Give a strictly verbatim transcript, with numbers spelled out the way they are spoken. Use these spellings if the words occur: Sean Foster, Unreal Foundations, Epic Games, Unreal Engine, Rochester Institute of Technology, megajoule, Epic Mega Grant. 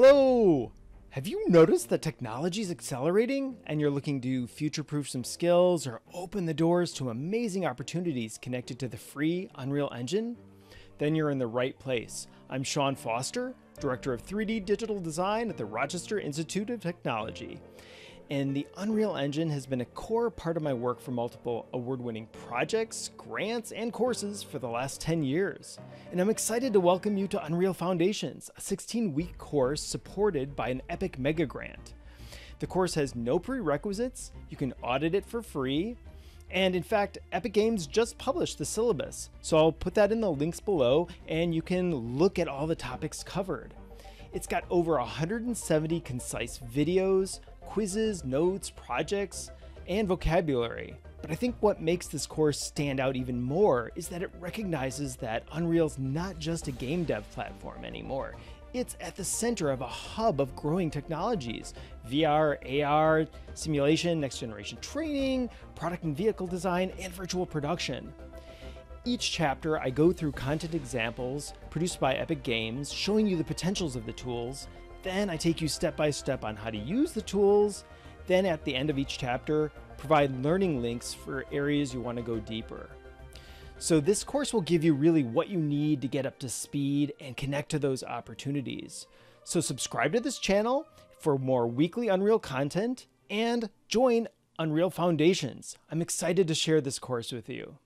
Hello! Have you noticed that technology is accelerating and you're looking to future-proof some skills or open the doors to amazing opportunities connected to the free Unreal Engine? Then you're in the right place. I'm Sean Foster, Director of three D Digital Design at the Rochester Institute of Technology. And the Unreal Engine has been a core part of my work for multiple award-winning projects, grants, and courses for the last ten years. And I'm excited to welcome you to Unreal Foundations, a sixteen-week course supported by an Epic Mega Grant. The course has no prerequisites, you can audit it for free, and in fact, Epic Games just published the syllabus, so I'll put that in the links below and you can look at all the topics covered. It's got over one hundred seventy concise videos, quizzes, notes, projects, and vocabulary. But I think what makes this course stand out even more is that it recognizes that Unreal's not just a game dev platform anymore. It's at the center of a hub of growing technologies: V R, A R, simulation, next generation training, product and vehicle design, and virtual production. Each chapter, I go through content examples produced by Epic Games, showing you the potentials of the tools. Then I take you step by step on how to use the tools. Then at the end of each chapter, provide learning links for areas you want to go deeper. So this course will give you really what you need to get up to speed and connect to those opportunities. So subscribe to this channel for more weekly Unreal content and join Unreal Foundations. I'm excited to share this course with you.